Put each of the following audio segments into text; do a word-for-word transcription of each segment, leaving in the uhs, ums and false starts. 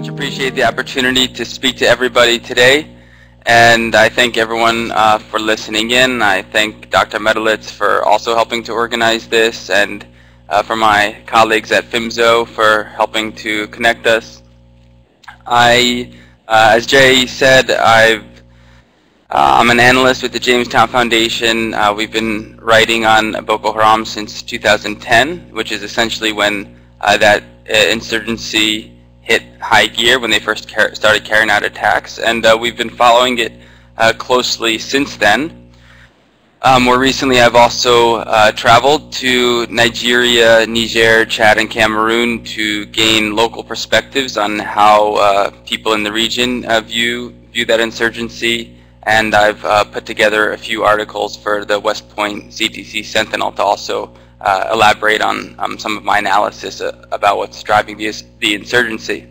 much appreciate the opportunity to speak to everybody today, and I thank everyone uh, for listening in. I thank Doctor Medelitz for also helping to organize this, and uh, for my colleagues at FIMZO for helping to connect us. I, uh, as Jay said, I've Uh, I'm an analyst with the Jamestown Foundation. Uh, we've been writing on Boko Haram since two thousand ten, which is essentially when uh, that uh, insurgency hit high gear, when they first car started carrying out attacks. And uh, we've been following it uh, closely since then. Uh, more recently, I've also uh, traveled to Nigeria, Niger, Chad, and Cameroon to gain local perspectives on how uh, people in the region uh, view, view that insurgency. And I've uh, put together a few articles for the West Point C T C Sentinel to also uh, elaborate on um, some of my analysis uh, about what's driving the, the insurgency.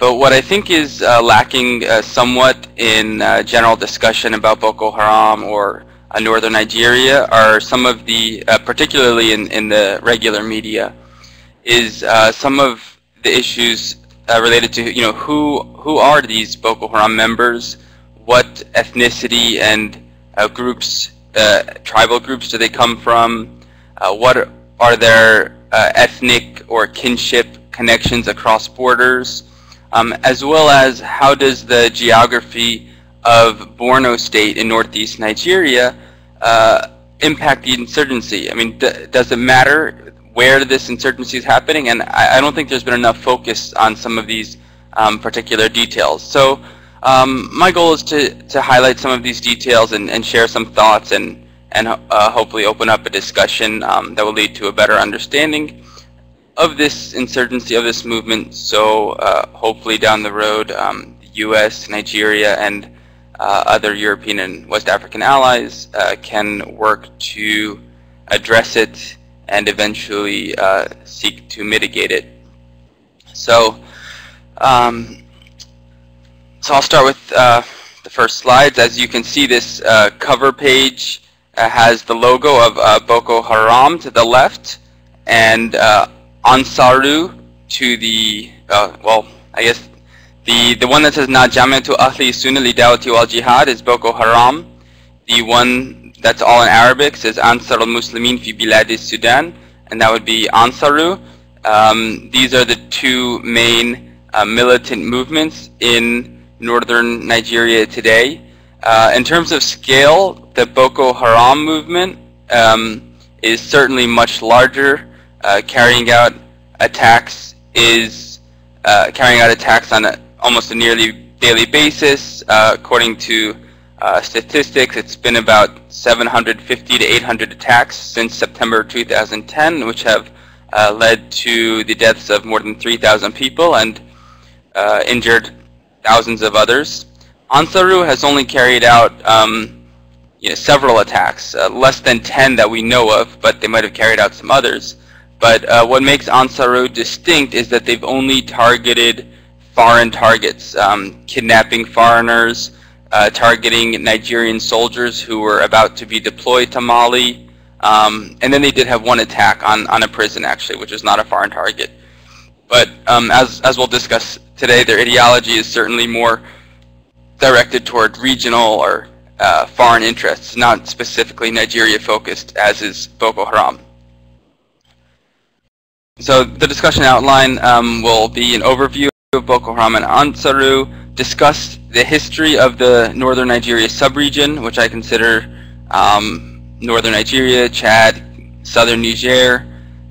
But what I think is uh, lacking uh, somewhat in uh, general discussion about Boko Haram or uh, northern Nigeria are some of the, uh, particularly in, in the regular media, is uh, some of the issues uh, related to, you know, who, who are these Boko Haram members? What ethnicity and uh, groups, uh, tribal groups, do they come from? Uh, what are their uh, ethnic or kinship connections across borders? Um, as well as how does the geography of Borno State in northeast Nigeria uh, impact the insurgency? I mean, d does it matter where this insurgency is happening? And I, I don't think there's been enough focus on some of these um, particular details. So. Um, my goal is to, to highlight some of these details and, and share some thoughts and, and uh, hopefully open up a discussion um, that will lead to a better understanding of this insurgency, of this movement, so uh, hopefully down the road um, the U S, Nigeria, and uh, other European and West African allies uh, can work to address it and eventually uh, seek to mitigate it. So. Um, So I'll start with uh, the first slides. As you can see, this uh, cover page uh, has the logo of uh, Boko Haram to the left and uh, Ansaru to the, uh, well, I guess the, the one that says Na Jamiatu Ahli Sunna Li Dawati Wal Jihad is Boko Haram. The one that's all in Arabic says Ansarul Muslimin fi Sudan, and that would be Ansaru. Um, these are the two main uh, militant movements in northern Nigeria today. Uh, in terms of scale, the Boko Haram movement um, is certainly much larger. Uh, carrying out attacks is uh, carrying out attacks on a, almost a nearly daily basis. Uh, according to uh, statistics, it's been about seven hundred fifty to eight hundred attacks since September two thousand ten, which have uh, led to the deaths of more than three thousand people and uh, injured thousands of others. Ansaru has only carried out um, you know, several attacks, uh, less than ten that we know of, but they might have carried out some others. But uh, what makes Ansaru distinct is that they've only targeted foreign targets, um, kidnapping foreigners, uh, targeting Nigerian soldiers who were about to be deployed to Mali, um, and then they did have one attack on, on a prison, actually, which is not a foreign target. But um, as, as we'll discuss today, their ideology is certainly more directed toward regional or uh, foreign interests, not specifically Nigeria-focused, as is Boko Haram. So the discussion outline um, will be an overview of Boko Haram and Ansaru, discuss the history of the northern Nigeria subregion, which I consider um, northern Nigeria, Chad, southern Niger,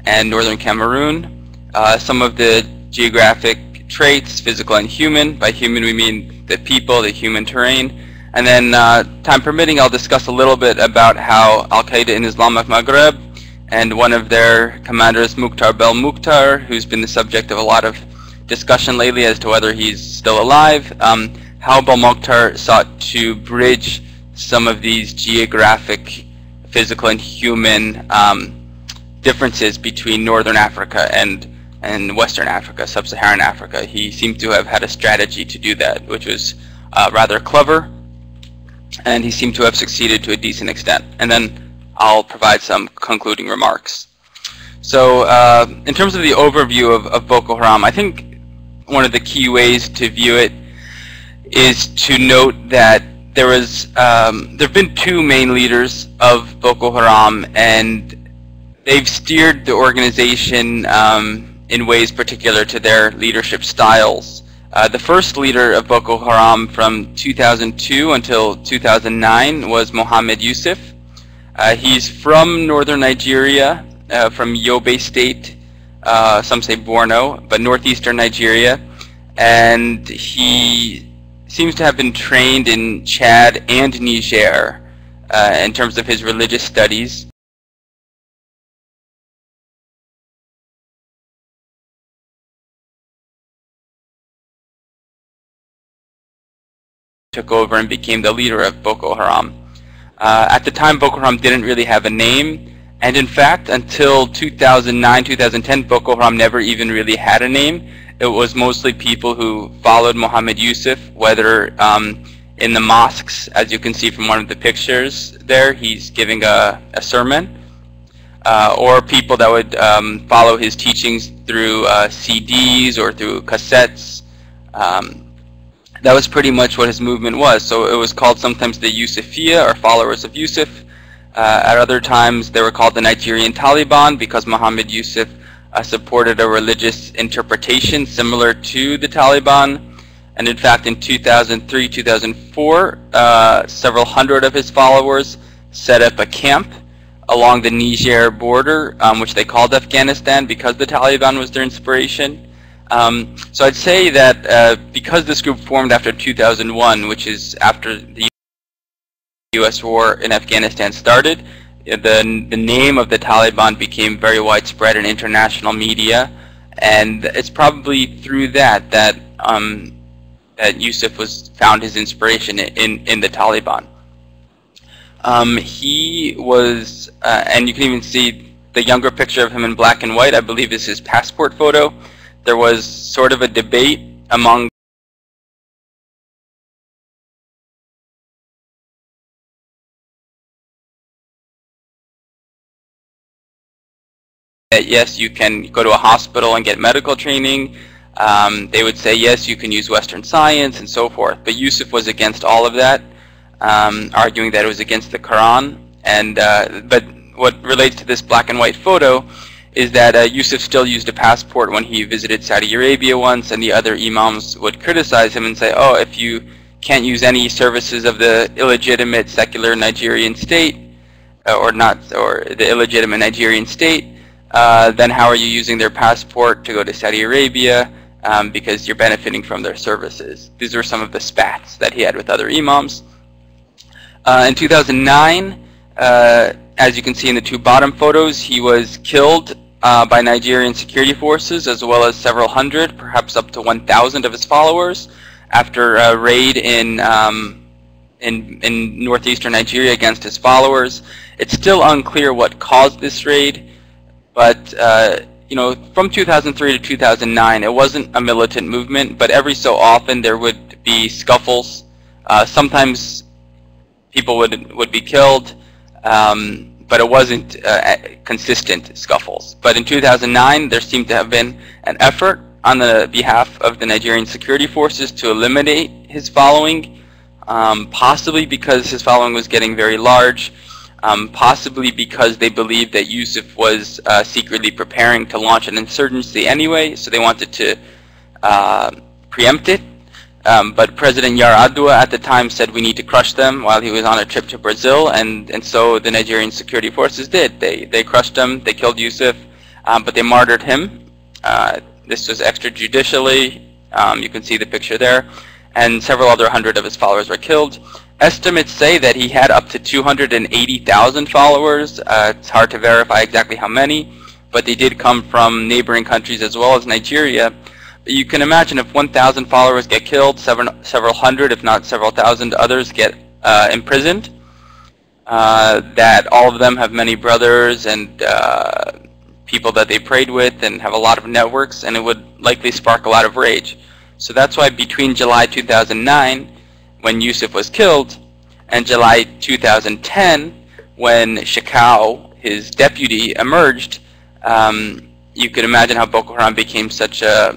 and northern Cameroon, uh, some of the geographic traits, physical and human. By human we mean the people, the human terrain. And then uh, time permitting, I'll discuss a little bit about how Al Qaeda in Islamic Maghreb and one of their commanders, Mokhtar Belmokhtar, who's been the subject of a lot of discussion lately as to whether he's still alive, um, how Belmokhtar sought to bridge some of these geographic, physical and human um, differences between northern Africa and and Western Africa, Sub-Saharan Africa. He seemed to have had a strategy to do that, which was uh, rather clever, and he seemed to have succeeded to a decent extent. And then I'll provide some concluding remarks. So uh, in terms of the overview of, of Boko Haram, I think one of the key ways to view it is to note that there was um, there have been two main leaders of Boko Haram, and they've steered the organization um, in ways particular to their leadership styles. Uh, the first leader of Boko Haram from two thousand two until two thousand nine was Mohammed Yusuf. Uh, he's from northern Nigeria, uh, from Yobe State, uh, some say Borno, but northeastern Nigeria, and he seems to have been trained in Chad and Niger uh, in terms of his religious studies. Took over and became the leader of Boko Haram. Uh, at the time, Boko Haram didn't really have a name, and in fact, until two thousand nine, two thousand ten, Boko Haram never even really had a name. It was mostly people who followed Mohammed Yusuf, whether um, in the mosques, as you can see from one of the pictures there, he's giving a, a sermon, uh, or people that would um, follow his teachings through uh, C Ds or through cassettes. Um, that was pretty much what his movement was. So it was called sometimes the Yusufia, or followers of Yusuf. Uh, at other times, they were called the Nigerian Taliban, because Mohammed Yusuf Uh, supported a religious interpretation similar to the Taliban. And in fact, in two thousand three, two thousand four, uh, several hundred of his followers set up a camp along the Niger border, um, which they called Afghanistan because the Taliban was their inspiration. Um, so I'd say that uh, because this group formed after two thousand one, which is after the U S war in Afghanistan started, The, the name of the Taliban became very widespread in international media, and it's probably through that that um, that Yusuf was found his inspiration in in the Taliban. Um, he was, uh, and you can even see the younger picture of him in black and white. I believe is his passport photo. There was sort of a debate among that yes, you can go to a hospital and get medical training. Um, they would say yes, you can use Western science and so forth. But Yusuf was against all of that, um, arguing that it was against the Quran. And uh, but what relates to this black and white photo is that uh, Yusuf still used a passport when he visited Saudi Arabia once, and the other imams would criticize him and say, "Oh, if you can't use any services of the illegitimate secular Nigerian state, uh, or not, or the illegitimate Nigerian state." Uh, then how are you using their passport to go to Saudi Arabia, um, because you're benefiting from their services. These were some of the spats that he had with other imams. Uh, in two thousand nine, uh, as you can see in the two bottom photos, he was killed uh, by Nigerian security forces, as well as several hundred, perhaps up to one thousand of his followers, after a raid in um, in, in northeastern Nigeria against his followers. It's still unclear what caused this raid. But, uh, you know, from two thousand three to two thousand nine, it wasn't a militant movement, but every so often there would be scuffles. Uh, sometimes people would, would be killed, um, but it wasn't uh, consistent scuffles. But in two thousand nine, there seemed to have been an effort on the behalf of the Nigerian security forces to eliminate his following, um, possibly because his following was getting very large. Um, possibly because they believed that Yusuf was uh, secretly preparing to launch an insurgency anyway, so they wanted to uh, preempt it. Um, but President Yar'Adua at the time said we need to crush them while he was on a trip to Brazil, and, and so the Nigerian security forces did. They, they crushed them, they killed Yusuf, um, but they martyred him. Uh, this was extrajudicially, um, you can see the picture there, and several other hundred of his followers were killed. Estimates say that he had up to two hundred eighty thousand followers. Uh, it's hard to verify exactly how many, but they did come from neighboring countries as well as Nigeria. But you can imagine if one thousand followers get killed, several, several hundred, if not several thousand others get uh, imprisoned, uh, that all of them have many brothers and uh, people that they prayed with and have a lot of networks, and it would likely spark a lot of rage. So that's why between July two thousand nine, when Yusuf was killed, and July two thousand ten, when Shekau, his deputy, emerged, um, you could imagine how Boko Haram became such a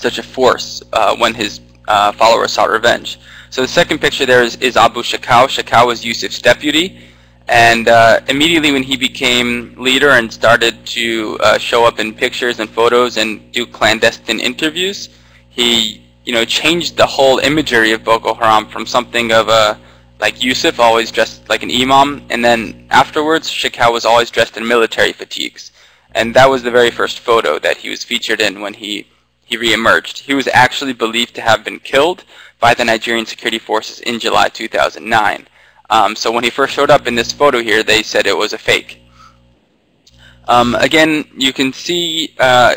such a force uh, when his uh, followers sought revenge. So the second picture there is, is Abu Shekau. Shekau was Yusuf's deputy, and uh, immediately when he became leader and started to uh, show up in pictures and photos and do clandestine interviews, he you know changed the whole imagery of Boko Haram from something of a like Yusuf always dressed like an imam, and then afterwards Shekau was always dressed in military fatigues. And that was the very first photo that he was featured in when he, he re-emerged. He was actually believed to have been killed by the Nigerian security forces in July two thousand nine. Um, so when he first showed up in this photo here, they said it was a fake. Um, again, you can see, uh,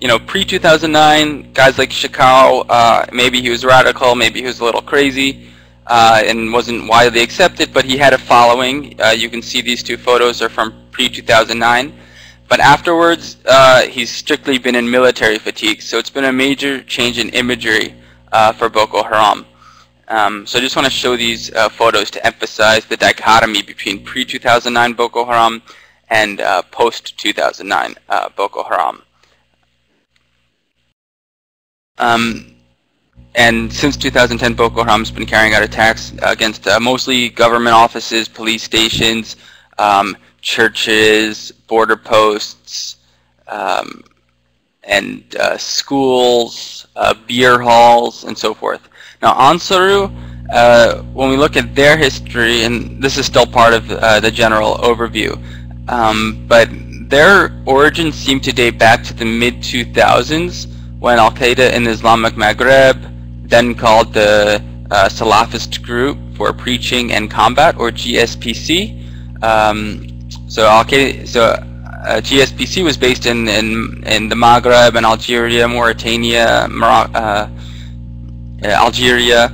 you know, pre two thousand nine, guys like Shekau, uh, maybe he was radical, maybe he was a little crazy, uh, and wasn't widely accepted, but he had a following. Uh, you can see these two photos are from pre two thousand nine. But afterwards, uh, he's strictly been in military fatigue, so it's been a major change in imagery uh, for Boko Haram. Um, so I just want to show these uh, photos to emphasize the dichotomy between pre two thousand nine Boko Haram and uh, post two thousand nine uh, Boko Haram. Um, and since two thousand ten, Boko Haram's been carrying out attacks against uh, mostly government offices, police stations, um, churches, border posts, um, and uh, schools, uh, beer halls, and so forth. Now, Ansaru, uh, when we look at their history, and this is still part of uh, the general overview, um, but their origins seem to date back to the mid two thousands, when Al Qaeda in Islamic Maghreb, then called the uh, Salafist Group for Preaching and Combat, or G S P C, um, So, Al Qaeda, so uh, G S P C was based in, in, in the Maghreb and Algeria, Mauritania, Morocco, uh, Algeria,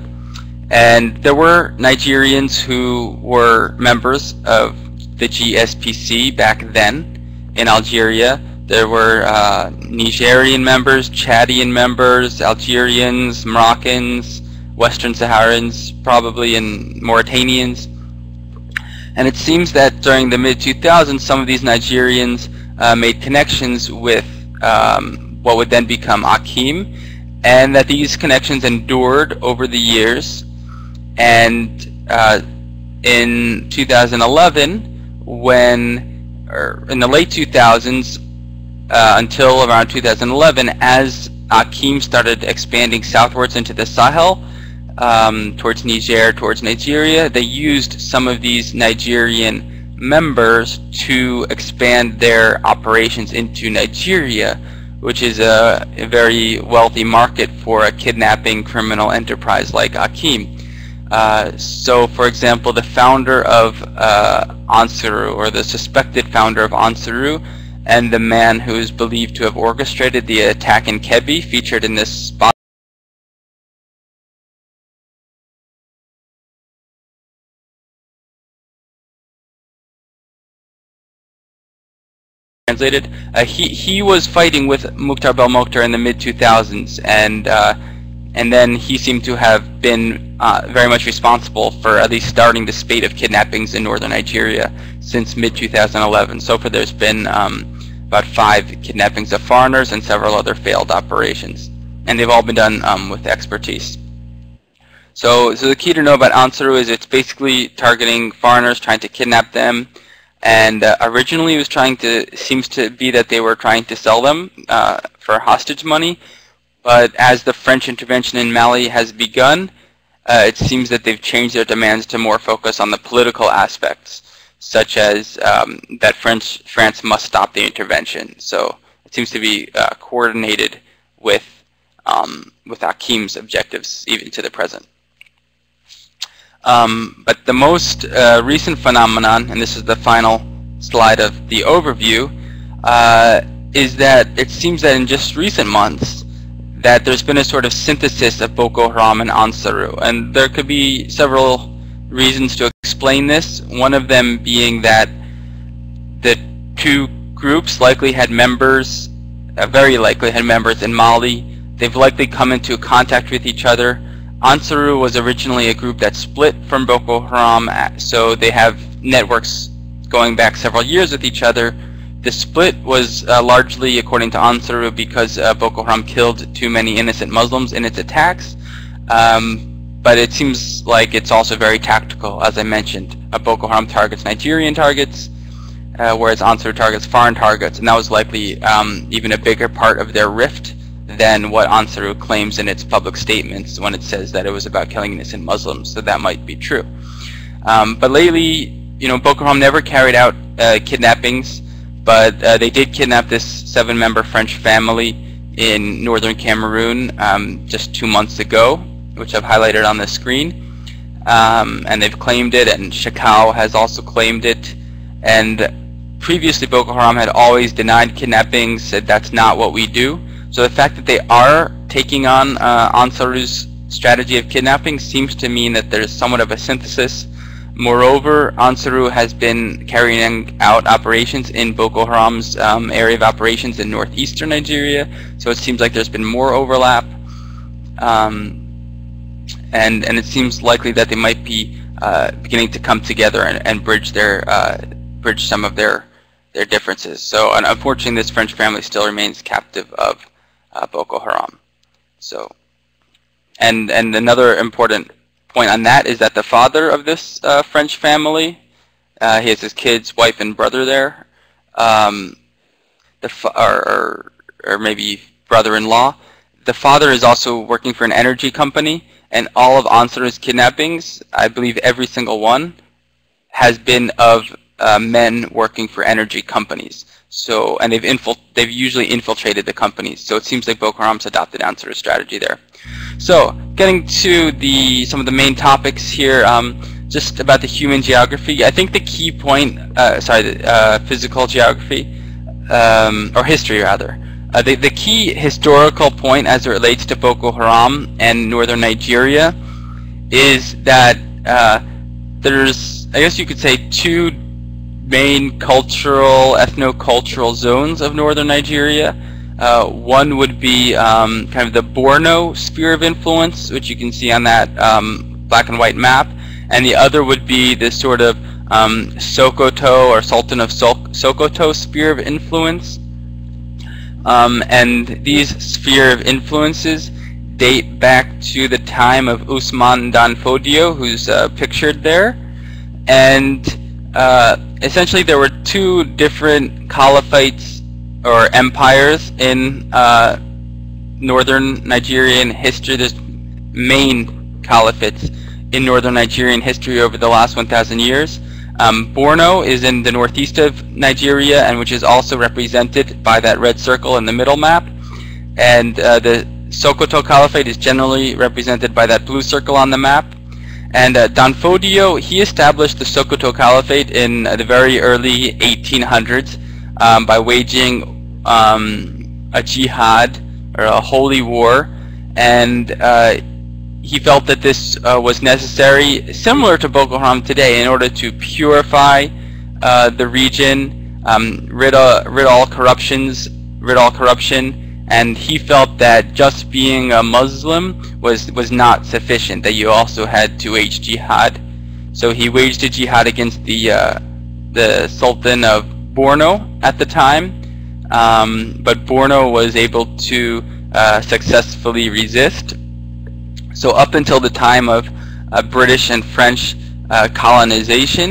and there were Nigerians who were members of the G S P C back then in Algeria. There were uh, Nigerian members, Chadian members, Algerians, Moroccans, Western Saharans, probably, and Mauritanians. And it seems that during the mid two thousands, some of these Nigerians uh, made connections with um, what would then become A Q I M, and that these connections endured over the years. And uh, in two thousand eleven, when, or in the late two thousands, uh, until around two thousand eleven, as A Q I M started expanding southwards into the Sahel, Um, towards Niger, towards Nigeria, they used some of these Nigerian members to expand their operations into Nigeria, which is a, a very wealthy market for a kidnapping criminal enterprise like A Q I M. Uh, so, for example, the founder of uh, Ansaru, or the suspected founder of Ansaru, and the man who is believed to have orchestrated the attack in Kebbi, featured in this spot, translated, uh, he he was fighting with Mokhtar Belmokhtar in the mid two thousands, and uh, and then he seemed to have been uh, very much responsible for at least starting the spate of kidnappings in northern Nigeria since mid two thousand eleven. So far, there's been um, about five kidnappings of foreigners and several other failed operations, and they've all been done um, with expertise. So, so the key to know about Ansaru is it's basically targeting foreigners, trying to kidnap them. And uh, originally it was trying to, seems to be that they were trying to sell them uh, for hostage money, but as the French intervention in Mali has begun, uh, it seems that they've changed their demands to more focus on the political aspects, such as um, that French, France must stop the intervention. So it seems to be uh, coordinated with, um, with A Q I M's objectives even to the present. Um, but the most uh, recent phenomenon, and this is the final slide of the overview, uh, is that it seems that in just recent months that there's been a sort of synthesis of Boko Haram and Ansaru, and there could be several reasons to explain this, one of them being that the two groups likely had members, uh, very likely had members in Mali. They've likely come into contact with each other. Ansaru was originally a group that split from Boko Haram, so they have networks going back several years with each other, The split was uh, largely, according to Ansaru, because uh, Boko Haram killed too many innocent Muslims in its attacks. Um, but it seems like it's also very tactical, as I mentioned. Uh, Boko Haram targets Nigerian targets, uh, whereas Ansaru targets foreign targets, and that was likely um, even a bigger part of their rift than what Ansaru claims in its public statements when it says that it was about killing innocent Muslims, so that might be true. Um, but lately, you know, Boko Haram never carried out uh, kidnappings, but uh, they did kidnap this seven-member French family in northern Cameroon um, just two months ago, which I've highlighted on the screen. Um, and they've claimed it, and Shekau has also claimed it. And previously, Boko Haram had always denied kidnappings, said that's not what we do. So the fact that they are taking on uh, Ansaru's strategy of kidnapping seems to mean that there's somewhat of a synthesis. Moreover, Ansaru has been carrying out operations in Boko Haram's um, area of operations in northeastern Nigeria, so it seems like there's been more overlap, um, and and it seems likely that they might be uh, beginning to come together and, and bridge their uh, bridge some of their their differences. So, and unfortunately, this French family still remains captive of uh, Boko Haram. So, and and another important point on that is that the father of this uh, French family, uh, he has his kids, wife, and brother there, um, the f or, or maybe brother-in-law. The father is also working for an energy company, and all of Ansaru's kidnappings, I believe every single one, has been of uh, men working for energy companies. So, and they've infil they've usually infiltrated the companies. So it seems like Boko Haram's adopted Ansaru's strategy there. So, getting to the some of the main topics here, um, just about the human geography. I think the key point, uh, sorry, uh, physical geography, um, or history rather. Uh, the, the key historical point as it relates to Boko Haram and northern Nigeria is that uh, there's, I guess you could say, two main cultural, ethno-cultural zones of northern Nigeria. Uh, one would be um, kind of the Borno sphere of influence, which you can see on that um, black and white map, and the other would be this sort of um, Sokoto or Sultan of Sol Sokoto sphere of influence. Um, and these sphere of influences date back to the time of Usman Dan Fodio, who's uh, pictured there, and Uh, essentially, there were two different caliphates or empires in uh, northern Nigerian history. There's main caliphates in northern Nigerian history over the last one thousand years. Um, Borno is in the northeast of Nigeria, and which is also represented by that red circle in the middle map. And uh, the Sokoto Caliphate is generally represented by that blue circle on the map. And uh, Dan Fodio, he established the Sokoto Caliphate in uh, the very early eighteen hundreds um, by waging um, a jihad, or a holy war, and uh, he felt that this uh, was necessary, similar to Boko Haram today, in order to purify uh, the region, um, rid, uh, rid all corruptions, rid all corruption. And he felt that just being a Muslim was, was not sufficient, that you also had to wage jihad. So he waged a jihad against the, uh, the Sultan of Borno at the time, um, but Borno was able to uh, successfully resist. So up until the time of uh, British and French uh, colonization,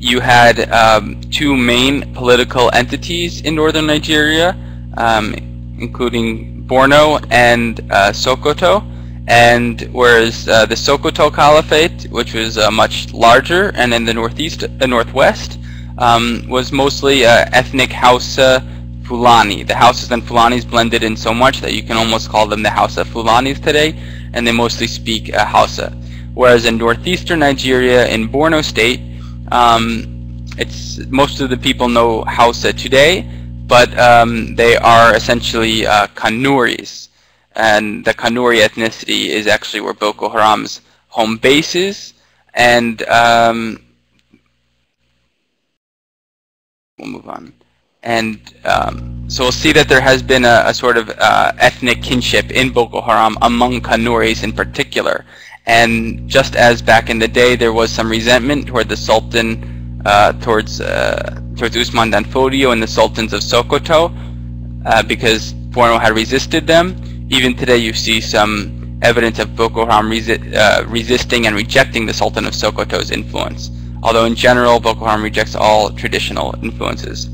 you had um, two main political entities in northern Nigeria, um, including Borno and uh, Sokoto, and whereas uh, the Sokoto Caliphate, which was uh, much larger and in the northeast, the northwest, um, was mostly uh, ethnic Hausa Fulani. The Hausas and Fulanis blended in so much that you can almost call them the Hausa Fulanis today, and they mostly speak uh, Hausa. Whereas in northeastern Nigeria, in Borno State, um, it's most of the people know Hausa today, but um, they are essentially uh, Kanuris, and the Kanuri ethnicity is actually where Boko Haram's home base is. And um, we'll move on. And um, so we'll see that there has been a, a sort of uh, ethnic kinship in Boko Haram among Kanuris in particular. And just as back in the day there was some resentment toward the Sultan uh, towards uh, towards Usman Dan Fodio and the Sultans of Sokoto, uh, because Borno had resisted them. Even today, you see some evidence of Boko Haram resi uh, resisting and rejecting the Sultan of Sokoto's influence. Although in general, Boko Haram rejects all traditional influences.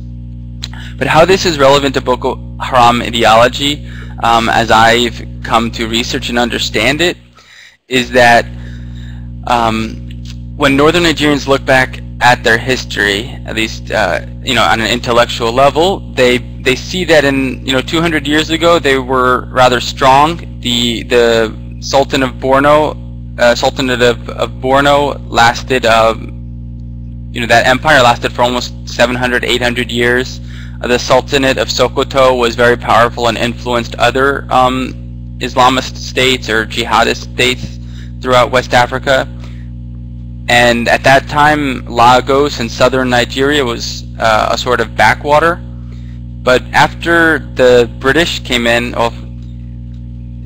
But how this is relevant to Boko Haram ideology, um, as I've come to research and understand it, is that um, when northern Nigerians look back at their history, at least uh, you know, on an intellectual level, they they see that in, you know, two hundred years ago they were rather strong. The the Sultan of Borno, uh, Sultanate of, of Borno lasted, um, you know, that empire lasted for almost seven hundred, eight hundred years. The Sultanate of Sokoto was very powerful and influenced other um, Islamist states or jihadist states throughout West Africa. And at that time, Lagos and southern Nigeria was uh, a sort of backwater. But after the British came in, oh,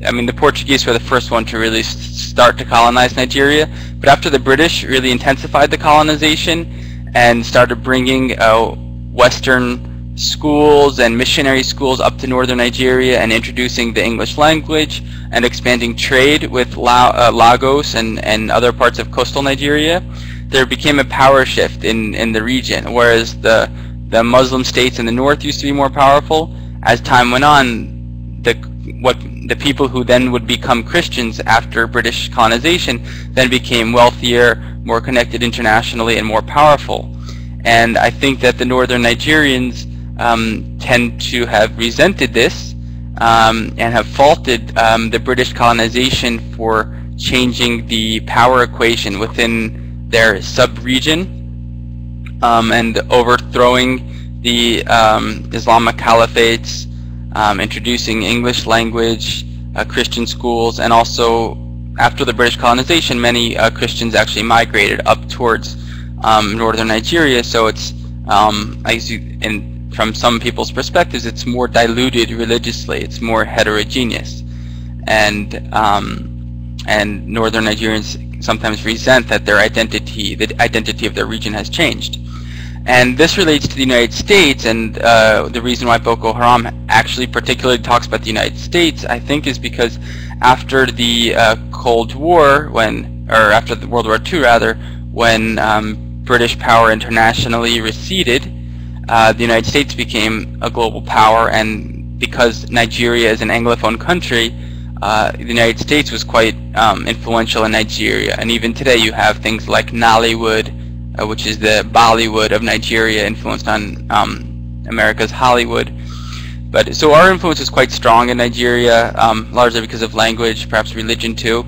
I mean, the Portuguese were the first one to really start to colonize Nigeria. But after the British really intensified the colonization and started bringing uh, Western schools and missionary schools up to northern Nigeria and introducing the English language and expanding trade with La uh, Lagos and, and other parts of coastal Nigeria, there became a power shift in, in the region. Whereas the, the Muslim states in the north used to be more powerful, as time went on, the, what, the people who then would become Christians after British colonization then became wealthier, more connected internationally, and more powerful. And I think that the northern Nigerians Um, tend to have resented this um, and have faulted um, the British colonization for changing the power equation within their sub-region um, and overthrowing the um, Islamic caliphates, um, introducing English language, uh, Christian schools, and also after the British colonization, many uh, Christians actually migrated up towards um, northern Nigeria. So it's um, I and from some people's perspectives, it's more diluted religiously. It's more heterogeneous, and um, and northern Nigerians sometimes resent that their identity, the identity of their region, has changed. And this relates to the United States, and uh, the reason why Boko Haram actually particularly talks about the United States, I think, is because after the uh, Cold War, when or after the World War Two rather, when um, British power internationally receded. Uh, the United States became a global power, and because Nigeria is an Anglophone country, uh, the United States was quite um, influential in Nigeria. And even today you have things like Nollywood, uh, which is the Bollywood of Nigeria, influenced on um, America's Hollywood. But so our influence is quite strong in Nigeria, um, largely because of language, perhaps religion too,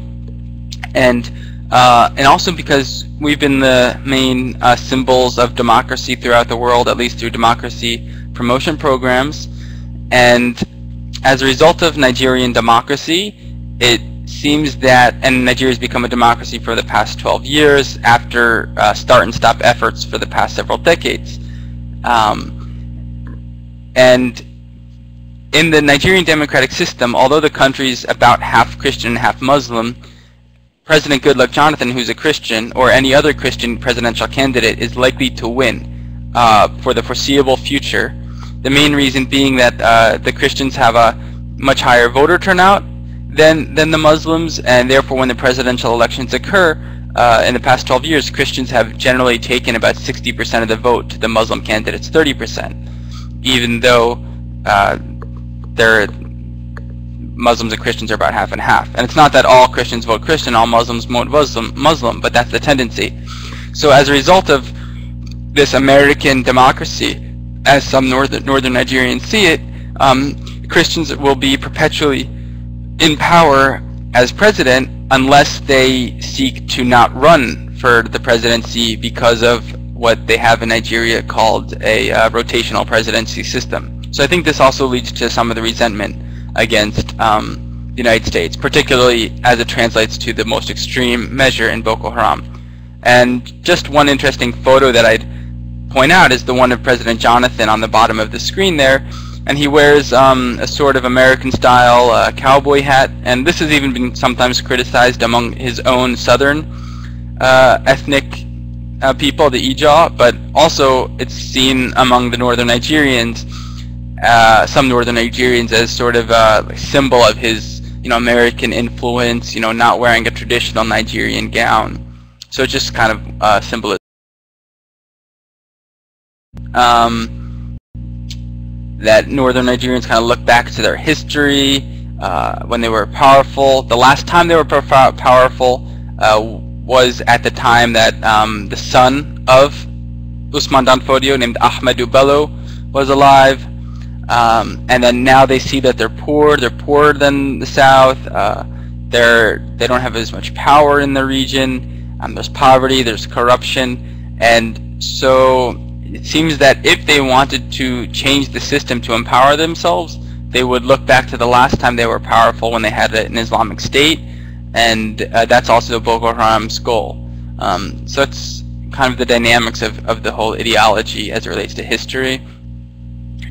and Uh, and also because we've been the main uh, symbols of democracy throughout the world, at least through democracy promotion programs. And as a result of Nigerian democracy, it seems that, and Nigeria's become a democracy for the past twelve years after uh, start and stop efforts for the past several decades. Um, and in the Nigerian democratic system, although the country's about half Christian and half Muslim, President Goodluck Jonathan, who's a Christian, or any other Christian presidential candidate, is likely to win uh, for the foreseeable future. The main reason being that uh, the Christians have a much higher voter turnout than, than the Muslims, and therefore when the presidential elections occur, uh, in the past twelve years, Christians have generally taken about sixty percent of the vote to the Muslim candidates, thirty percent, even though uh, they're Muslims and Christians are about half and half. And it's not that all Christians vote Christian, all Muslims vote Muslim, Muslim, but that's the tendency. So as a result of this American democracy, as some northern, northern Nigerians see it, um, Christians will be perpetually in power as president unless they seek to not run for the presidency because of what they have in Nigeria called a uh, rotational presidency system. So I think this also leads to some of the resentment against um, the United States, particularly as it translates to the most extreme measure in Boko Haram. And just one interesting photo that I'd point out is the one of President Jonathan on the bottom of the screen there, and he wears um, a sort of American-style uh, cowboy hat, and this has even been sometimes criticized among his own southern uh, ethnic uh, people, the Ijaw, but also it's seen among the northern Nigerians, uh, some northern Nigerians, as sort of a symbol of his, you know, American influence, you know, not wearing a traditional Nigerian gown. So it's just kind of uh, symbolism. Um, that northern Nigerians kind of look back to their history, uh, when they were powerful. The last time they were powerful uh, was at the time that um, the son of Usman Dan Fodio, named Ahmadu Bello, was alive. Um, and then now they see that they're poor, they're poorer than the South, uh, they're, they don't have as much power in the region, um, there's poverty, there's corruption, and so it seems that if they wanted to change the system to empower themselves, they would look back to the last time they were powerful, when they had an Islamic State, and uh, that's also Boko Haram's goal. Um, so it's kind of the dynamics of, of the whole ideology as it relates to history.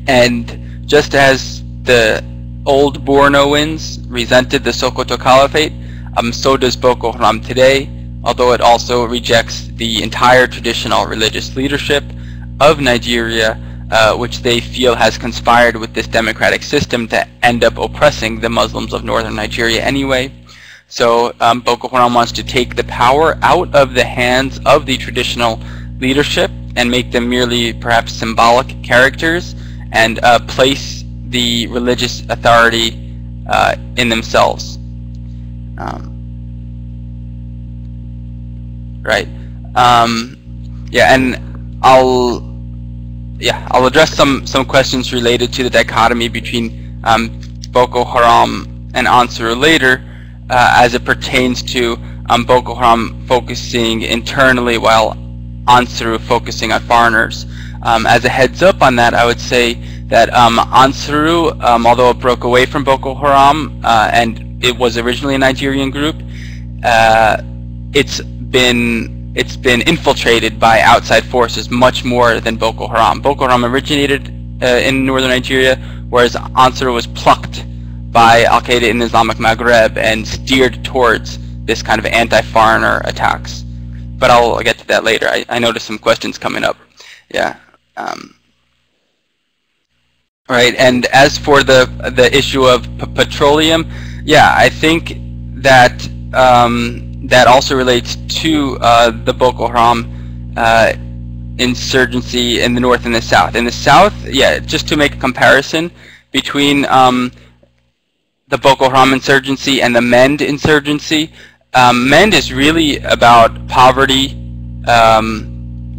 And just as the old Bornoans resented the Sokoto Caliphate, um, so does Boko Haram today, although it also rejects the entire traditional religious leadership of Nigeria, uh, which they feel has conspired with this democratic system to end up oppressing the Muslims of northern Nigeria anyway. So um, Boko Haram wants to take the power out of the hands of the traditional leadership and make them merely perhaps symbolic characters, and uh, place the religious authority uh, in themselves. Um, right. Um, yeah, and I'll yeah I'll address some some questions related to the dichotomy between um, Boko Haram and Ansarul later, uh, as it pertains to um, Boko Haram focusing internally while Ansaru focusing on foreigners. Um, as a heads up on that, I would say that um, Ansaru, um, although it broke away from Boko Haram, uh, and it was originally a Nigerian group, uh, it's been it's been infiltrated by outside forces much more than Boko Haram. Boko Haram originated uh, in northern Nigeria, whereas Ansaru was plucked by Al Qaeda in Islamic Maghreb and steered towards this kind of anti-foreigner attacks. But I'll, I'll get to that later. I, I noticed some questions coming up. Yeah. Um, all right. And as for the the issue of p petroleum, yeah, I think that um, that also relates to uh, the Boko Haram uh, insurgency in the north and the south. In the south, yeah, just to make a comparison between um, the Boko Haram insurgency and the MEND insurgency. Um, MEND is really about poverty. Um,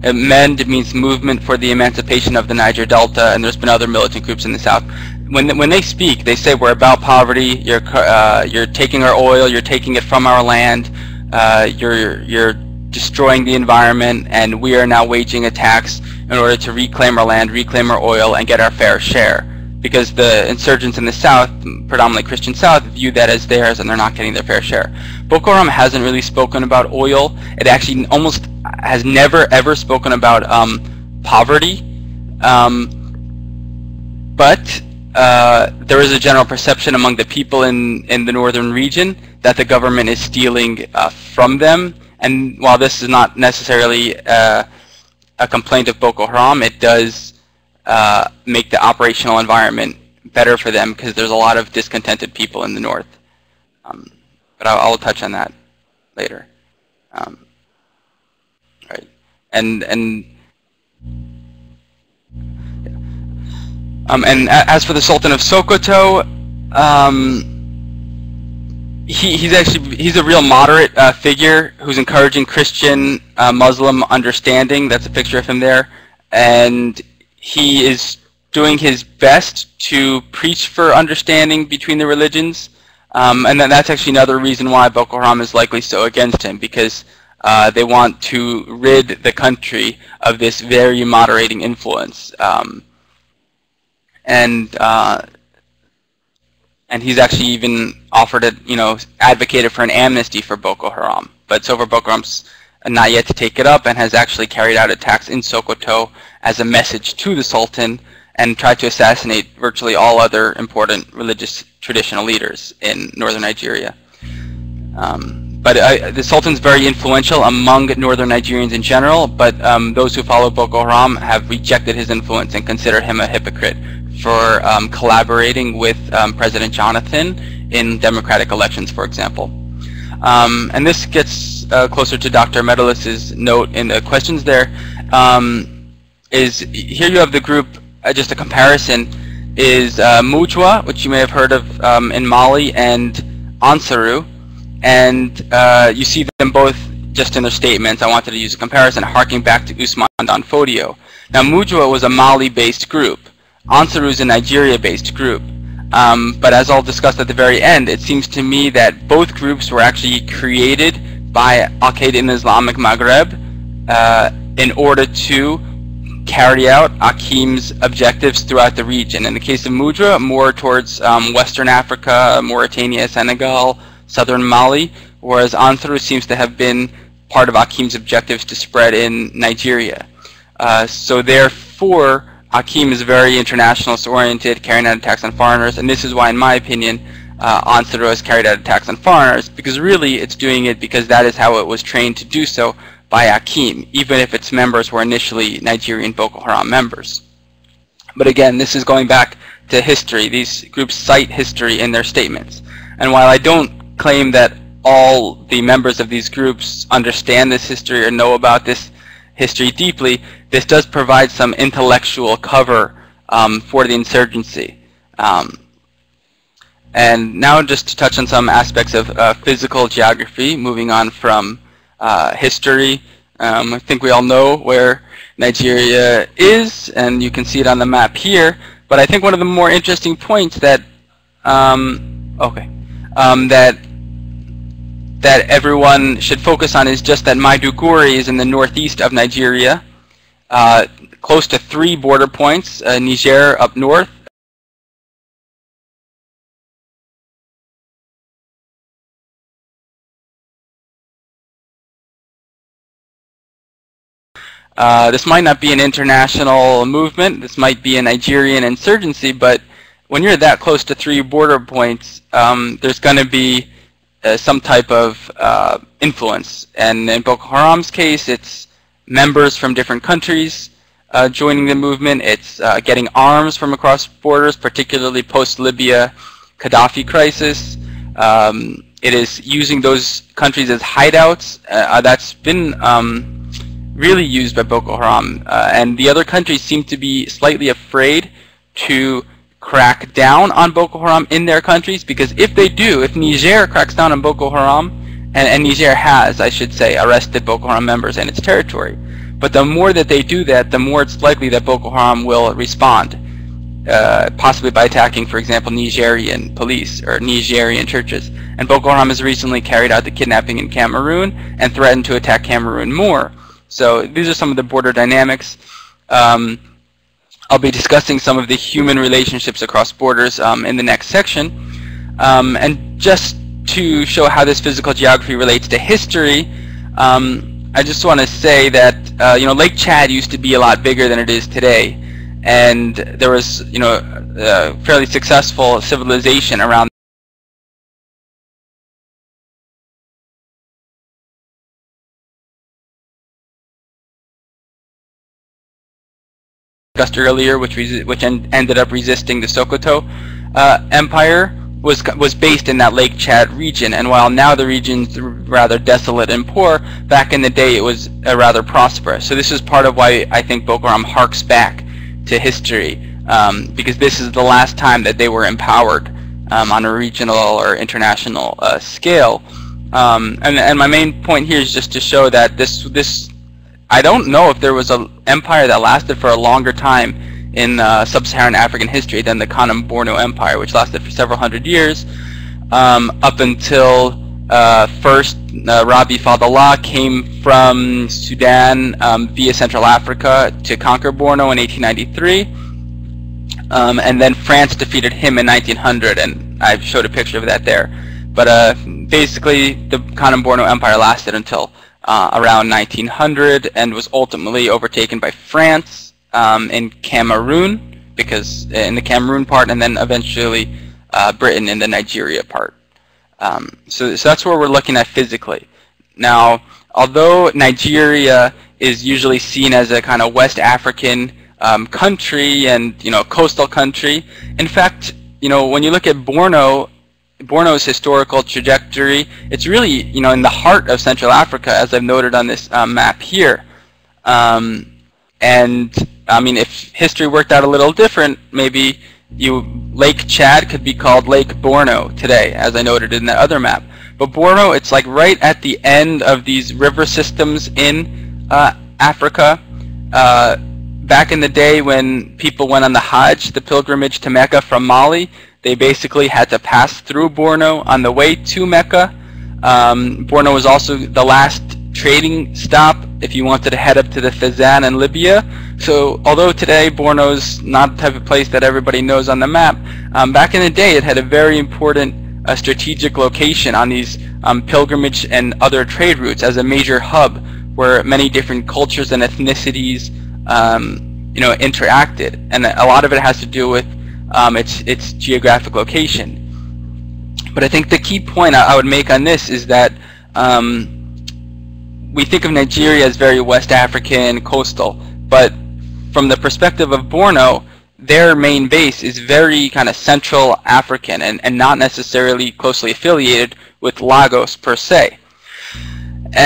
MEND means Movement for the Emancipation of the Niger Delta, and there's been other militant groups in the South. When when they speak, they say we're about poverty. You're uh, you're taking our oil, you're taking it from our land, uh, you're you're destroying the environment, and we are now waging attacks in order to reclaim our land, reclaim our oil, and get our fair share. Because the insurgents in the South, predominantly Christian South, view that as theirs, and they're not getting their fair share. Boko Haram hasn't really spoken about oil. It actually almost has never ever spoken about um, poverty. Um, but uh, there is a general perception among the people in, in the northern region that the government is stealing uh, from them. And while this is not necessarily uh, a complaint of Boko Haram, it does Uh, make the operational environment better for them, because there's a lot of discontented people in the north. Um, but I'll, I'll touch on that later. Um, right, and and yeah. um, and as for the Sultan of Sokoto, um, he he's actually he's a real moderate uh, figure who's encouraging Christian uh, Muslim understanding. That's a picture of him there, and he is doing his best to preach for understanding between the religions, um, and then that's actually another reason why Boko Haram is likely so against him, because uh, they want to rid the country of this very moderating influence, um, and uh, and he's actually even offered it, you know, advocated for an amnesty for Boko Haram, but so far Boko Haram's not yet to take it up, and has actually carried out attacks in Sokoto as a message to the Sultan, and tried to assassinate virtually all other important religious traditional leaders in northern Nigeria. Um, But uh, the Sultan's very influential among northern Nigerians in general, but um, those who follow Boko Haram have rejected his influence and consider him a hypocrite for um, collaborating with um, President Jonathan in democratic elections, for example. Um, and this gets uh, closer to Doctor Medelitz's note in the questions there. Um, is here you have the group, uh, just a comparison, is uh, Mudra, which you may have heard of um, in Mali, and Ansaru. And uh, you see them both just in their statements. I wanted to use a comparison, harking back to Usman Dan Fodio. Now, Mudra was a Mali-based group. Ansaru is a Nigeria-based group. Um, but as I'll discuss at the very end, it seems to me that both groups were actually created by Al Qaeda in Islamic Maghreb uh, in order to carry out A Q I M's objectives throughout the region. In the case of Mudra, more towards um, Western Africa, Mauritania, Senegal, southern Mali, whereas Ansaru seems to have been part of A Q I M's objectives to spread in Nigeria. Uh, so therefore, A Q I M is very internationalist oriented, carrying out attacks on foreigners, and this is why, in my opinion, uh, Ansaru has carried out attacks on foreigners, because really it's doing it because that is how it was trained to do so by A Q I M, even if its members were initially Nigerian Boko Haram members. But again, this is going back to history. These groups cite history in their statements. And while I don't claim that all the members of these groups understand this history or know about this history deeply, this does provide some intellectual cover um, for the insurgency. Um, and now just to touch on some aspects of uh, physical geography, moving on from uh, history. Um, I think we all know where Nigeria is, and you can see it on the map here, but I think one of the more interesting points that um, okay. Um, that that everyone should focus on is just that Maiduguri is in the northeast of Nigeria, uh, close to three border points, uh, Niger up north, uh, this might not be an international movement, this might be a Nigerian insurgency, but when you're that close to three border points, um, there's going to be uh, some type of uh, influence. And in Boko Haram's case, it's members from different countries uh, joining the movement. It's uh, getting arms from across borders, particularly post-Libya Gaddafi crisis. Um, it is using those countries as hideouts. Uh, that's been um, really used by Boko Haram. Uh, and the other countries seem to be slightly afraid to crack down on Boko Haram in their countries, because if they do, if Niger cracks down on Boko Haram, and, and Niger has, I should say, arrested Boko Haram members in its territory, but the more that they do that, the more it's likely that Boko Haram will respond, uh, possibly by attacking, for example, Nigerian police or Nigerian churches. And Boko Haram has recently carried out the kidnapping in Cameroon and threatened to attack Cameroon more. So these are some of the border dynamics. Um, I'll be discussing some of the human relationships across borders um, in the next section. Um, and just to show how this physical geography relates to history, um, I just want to say that uh, you know, Lake Chad used to be a lot bigger than it is today, and there was you know a fairly successful civilization around earlier, which which en ended up resisting the Sokoto uh, Empire, was was based in that Lake Chad region. And while now the region's rather desolate and poor, back in the day it was uh, rather prosperous. So this is part of why I think Boko Haram harks back to history, um, because this is the last time that they were empowered um, on a regional or international uh, scale. Um, and and my main point here is just to show that this this. I don't know if there was an empire that lasted for a longer time in uh, sub-Saharan African history than the Kanem Borno Empire, which lasted for several hundred years, um, up until uh, first uh, Rabi Fadlallah came from Sudan um, via Central Africa to conquer Borno in eighteen ninety-three, um, and then France defeated him in nineteen hundred, and I showed a picture of that there. But uh, basically, the Kanem Borno Empire lasted until Uh, around nineteen hundred, and was ultimately overtaken by France um, in Cameroon, because in the Cameroon part, and then eventually uh, Britain in the Nigeria part. Um, so, so that's where we're looking at physically. Now, although Nigeria is usually seen as a kind of West African um, country and, you know, coastal country, in fact, you know, when you look at Borno, Borno's historical trajectory, it's really, you know, in the heart of Central Africa, as I've noted on this um, map here. Um, and, I mean, if history worked out a little different, maybe you Lake Chad could be called Lake Borno today, as I noted in that other map. But Borno, it's like right at the end of these river systems in uh, Africa. Uh, back in the day when people went on the Hajj, the pilgrimage to Mecca from Mali, they basically had to pass through Borno on the way to Mecca. Um, Borno was also the last trading stop if you wanted to head up to the Fezzan in Libya. So although today Borno's not the type of place that everybody knows on the map, um, back in the day it had a very important uh, strategic location on these um, pilgrimage and other trade routes as a major hub where many different cultures and ethnicities um, you know, interacted. And a lot of it has to do with Um, its, its geographic location. But I think the key point I, I would make on this is that um, we think of Nigeria as very West African, coastal, but from the perspective of Borno, their main base is very kind of Central African and, and not necessarily closely affiliated with Lagos per se.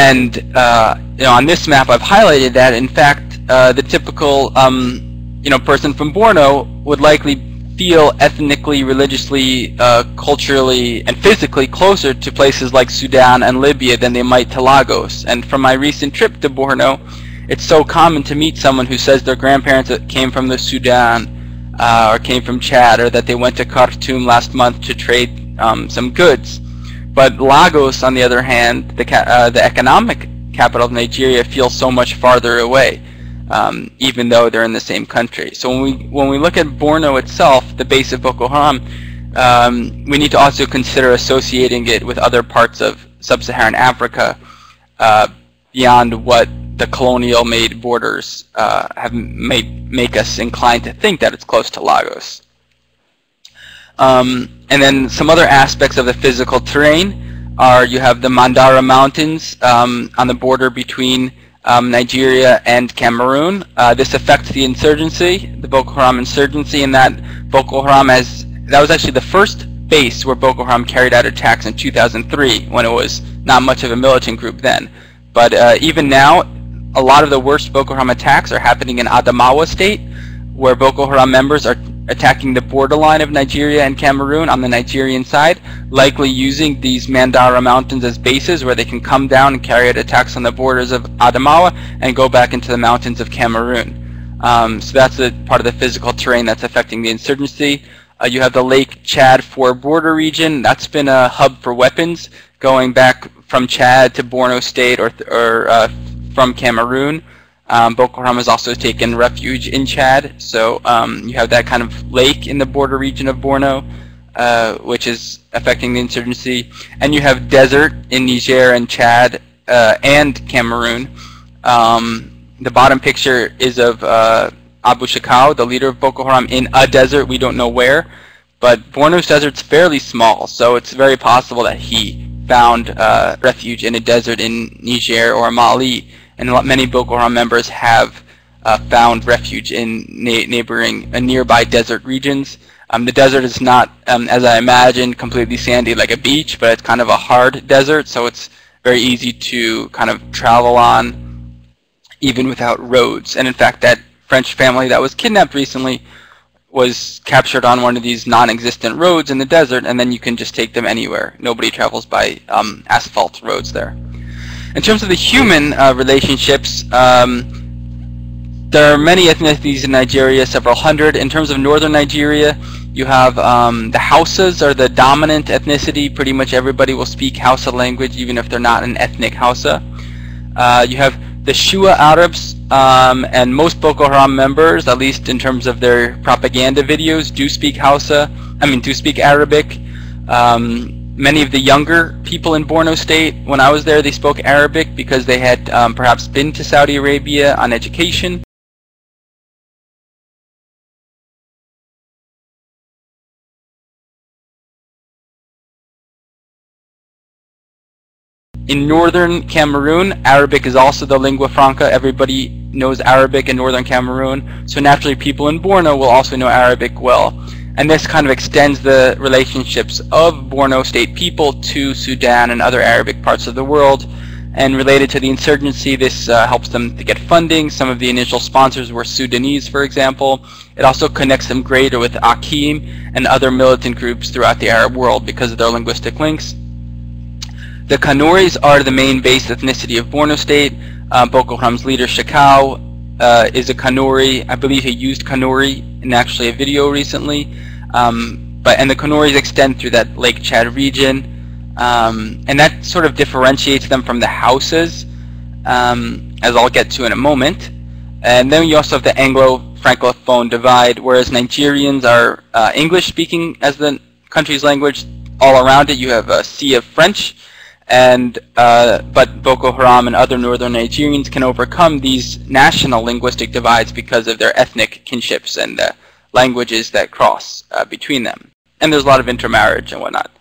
And uh, you know, on this map I've highlighted that, in fact, uh, the typical um, you know, person from Borno would likely feel ethnically, religiously, uh, culturally, and physically closer to places like Sudan and Libya than they might to Lagos. And from my recent trip to Borno, it's so common to meet someone who says their grandparents came from the Sudan uh, or came from Chad, or that they went to Khartoum last month to trade um, some goods. But Lagos, on the other hand, the, ca uh, the economic capital of Nigeria, feels so much farther away. Um, even though they're in the same country. So when we when we look at Borno itself, the base of Boko Haram, um, we need to also consider associating it with other parts of sub-Saharan Africa uh, beyond what the colonial-made borders uh, have made make us inclined to think that it's close to Lagos. Um, and then some other aspects of the physical terrain are you have the Mandara Mountains um, on the border between Um, Nigeria and Cameroon. Uh, this affects the insurgency, the Boko Haram insurgency, in that Boko Haram has, that was actually the first base where Boko Haram carried out attacks in two thousand three, when it was not much of a militant group then. But uh, even now, a lot of the worst Boko Haram attacks are happening in Adamawa State, where Boko Haram members are attacking the borderline of Nigeria and Cameroon on the Nigerian side, likely using these Mandara Mountains as bases where they can come down and carry out attacks on the borders of Adamawa and go back into the mountains of Cameroon. Um, so that's a part of the physical terrain that's affecting the insurgency. Uh, you have the Lake Chad four border region. That's been a hub for weapons going back from Chad to Borno State or, or uh, from Cameroon. Um, Boko Haram has also taken refuge in Chad, so um, you have that kind of lake in the border region of Borno, uh, which is affecting the insurgency. And you have desert in Niger and Chad uh, and Cameroon. Um, the bottom picture is of uh, Abu Shekau, the leader of Boko Haram, in a desert. We don't know where, but Borno's desert's fairly small, so it's very possible that he found uh, refuge in a desert in Niger or Mali. And many Boko Haram members have uh, found refuge in na neighboring, uh, nearby desert regions. Um, the desert is not, um, as I imagine, completely sandy like a beach, but it's kind of a hard desert, so it's very easy to kind of travel on, even without roads. And in fact, that French family that was kidnapped recently was captured on one of these non-existent roads in the desert, and then you can just take them anywhere. Nobody travels by um, asphalt roads there. In terms of the human uh, relationships, um, there are many ethnicities in Nigeria, several hundred. In terms of northern Nigeria, you have um, the Hausas are the dominant ethnicity. Pretty much everybody will speak Hausa language, even if they're not an ethnic Hausa. Uh, you have the Shua Arabs, um, and most Boko Haram members, at least in terms of their propaganda videos, do speak Hausa. I mean, do speak Arabic. Um, Many of the younger people in Borno State, when I was there, they spoke Arabic because they had um, perhaps been to Saudi Arabia on education. In northern Cameroon, Arabic is also the lingua franca. Everybody knows Arabic in northern Cameroon, so naturally people in Borno will also know Arabic well. And this kind of extends the relationships of Borno State people to Sudan and other Arabic parts of the world. And related to the insurgency, this uh, helps them to get funding. Some of the initial sponsors were Sudanese, for example. It also connects them greater with A Q I M and other militant groups throughout the Arab world because of their linguistic links. The Kanuris are the main base ethnicity of Borno State. Uh, Boko Haram's leader, Shekau, uh, is a Kanuri. I believe he used Kanuri in actually a video recently. Um, but and the Kanuris extend through that Lake Chad region. Um, and that sort of differentiates them from the Hausas, um, as I'll get to in a moment. And then you also have the Anglo-Francophone divide, whereas Nigerians are uh, English-speaking as the country's language. All around it, you have a sea of French. And uh, but Boko Haram and other northern Nigerians can overcome these national linguistic divides because of their ethnic kinships and the languages that cross uh, between them. And there's a lot of intermarriage and whatnot.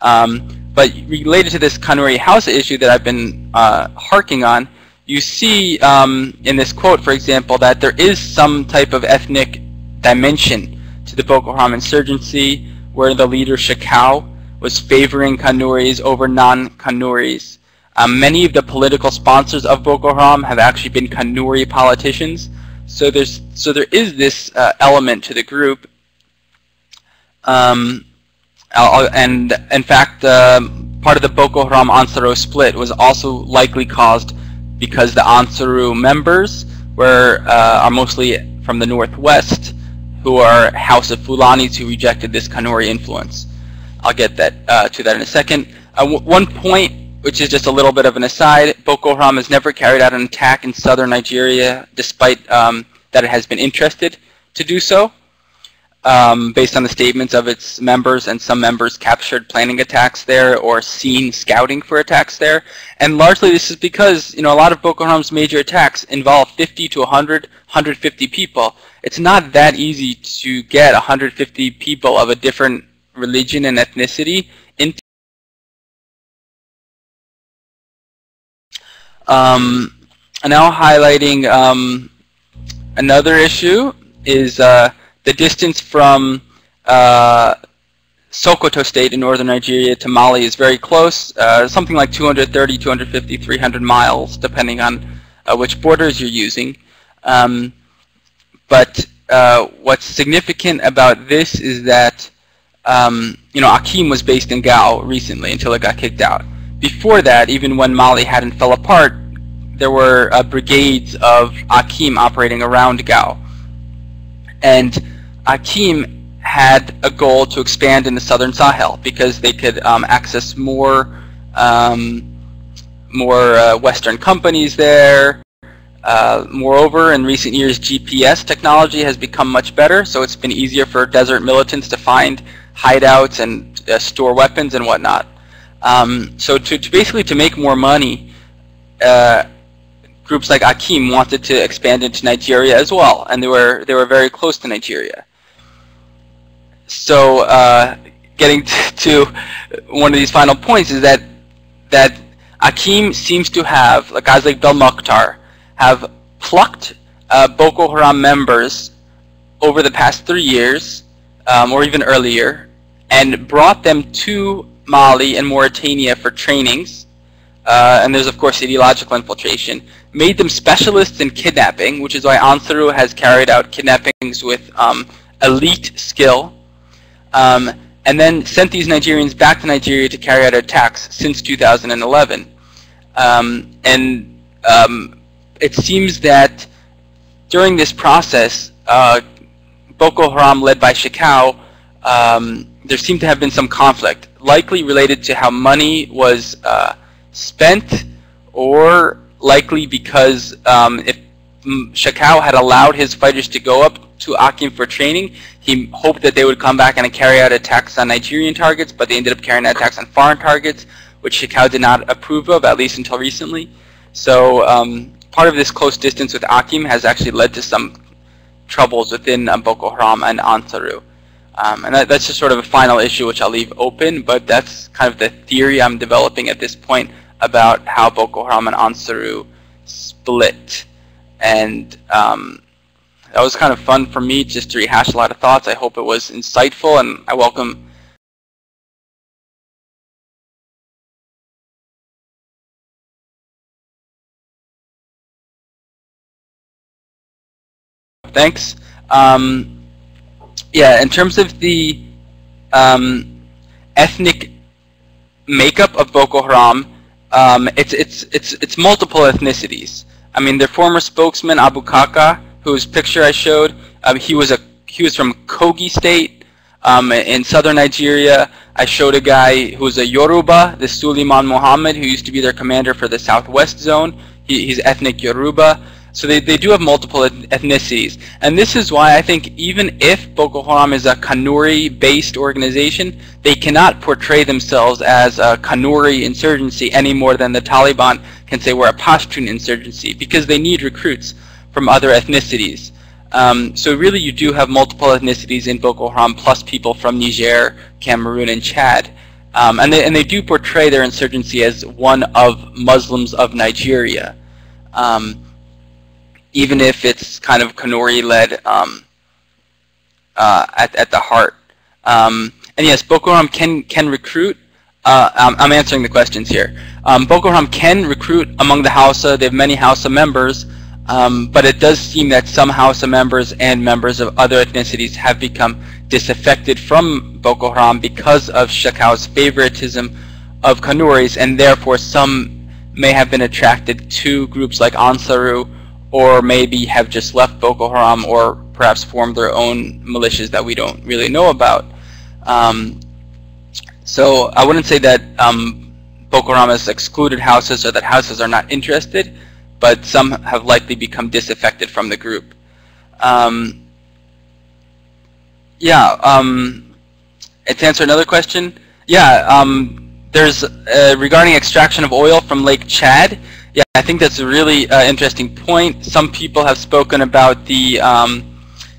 Um, but related to this Kanuri Hausa issue that I've been uh, harking on, you see um, in this quote, for example, that there is some type of ethnic dimension to the Boko Haram insurgency, where the leader Shekau was favoring Kanuris over non-Kanuris. Um, many of the political sponsors of Boko Haram have actually been Kanuri politicians, so there's so there is this uh, element to the group. Um, and in fact, uh, part of the Boko Haram Ansaru split was also likely caused because the Ansaru members were uh, are mostly from the northwest, who are Hausa Fulanis who rejected this Kanuri influence. I'll get that uh, to that in a second. Uh, w one point, which is just a little bit of an aside, Boko Haram has never carried out an attack in southern Nigeria, despite um, that it has been interested to do so, um, based on the statements of its members, and some members captured planning attacks there or seen scouting for attacks there. And largely this is because, you know, a lot of Boko Haram's major attacks involve fifty to one hundred, one hundred fifty people. It's not that easy to get one hundred fifty people of a different religion and ethnicity into um, and now highlighting um, another issue is uh, the distance from uh, Sokoto State in northern Nigeria to Mali is very close, uh, something like two hundred thirty, two hundred fifty, three hundred miles, depending on uh, which borders you're using. Um, but uh, what's significant about this is that Um, you know, A Q I M was based in Gao recently until it got kicked out. Before that, even when Mali hadn't fell apart, there were uh, brigades of A Q I M operating around Gao. And A Q I M had a goal to expand in the southern Sahel because they could um, access more, um, more uh, Western companies there. Uh, moreover, in recent years, G P S technology has become much better, so it's been easier for desert militants to find hideouts and uh, store weapons and whatnot. Um, so to, to basically to make more money, uh, groups like A Q I M wanted to expand into Nigeria as well, and they were they were very close to Nigeria. So uh, getting to one of these final points is that that A Q I M seems to have, like guys like Belmokhtar, have plucked uh, Boko Haram members over the past three years. Um, or even earlier, and brought them to Mali and Mauritania for trainings, uh, and there's of course ideological infiltration, made them specialists in kidnapping, which is why Ansaru has carried out kidnappings with um, elite skill, um, and then sent these Nigerians back to Nigeria to carry out attacks since two thousand eleven. Um, and um, it seems that during this process, uh, Boko Haram, led by Shekau, um, there seemed to have been some conflict, likely related to how money was uh, spent, or likely because um, if Shekau had allowed his fighters to go up to A Q I M for training, he hoped that they would come back and carry out attacks on Nigerian targets, but they ended up carrying out attacks on foreign targets, which Shekau did not approve of, at least until recently. So um, part of this close distance with A Q I M has actually led to some troubles within um, Boko Haram and Ansaru. Um, and that, that's just sort of a final issue which I'll leave open, but that's kind of the theory I'm developing at this point about how Boko Haram and Ansaru split, and um, that was kind of fun for me just to rehash a lot of thoughts. I hope it was insightful, and I welcome thanks. Um, yeah, in terms of the um, ethnic makeup of Boko Haram, um, it's it's it's it's multiple ethnicities. I mean, their former spokesman Abu Kaka, whose picture I showed, um, he was a he was from Kogi State um, in southern Nigeria. I showed a guy who's a Yoruba, this Suleiman Mohammed, who used to be their commander for the Southwest Zone. He, he's ethnic Yoruba. So they, they do have multiple ethnicities. And this is why I think even if Boko Haram is a Kanuri-based organization, they cannot portray themselves as a Kanuri insurgency any more than the Taliban can say we're a Pashtun insurgency, because they need recruits from other ethnicities. Um, so really you do have multiple ethnicities in Boko Haram, plus people from Niger, Cameroon, and Chad. Um, and, they, and they do portray their insurgency as one of Muslims of Nigeria. Um, even if it's kind of Kanuri-led um, uh, at, at the heart. Um, and yes, Boko Haram can, can recruit. Uh, I'm, I'm answering the questions here. Um, Boko Haram can recruit among the Hausa. They have many Hausa members, um, but it does seem that some Hausa members and members of other ethnicities have become disaffected from Boko Haram because of Shekau's favoritism of Kanuris, and therefore some may have been attracted to groups like Ansaru, or maybe have just left Boko Haram, or perhaps formed their own militias that we don't really know about. Um, so I wouldn't say that um, Boko Haram has excluded Hausas, or that Hausas are not interested, but some have likely become disaffected from the group. Um, yeah, um, to answer another question, yeah, um, there's uh, regarding extraction of oil from Lake Chad. Yeah, I think that's a really uh, interesting point. Some people have spoken about the um,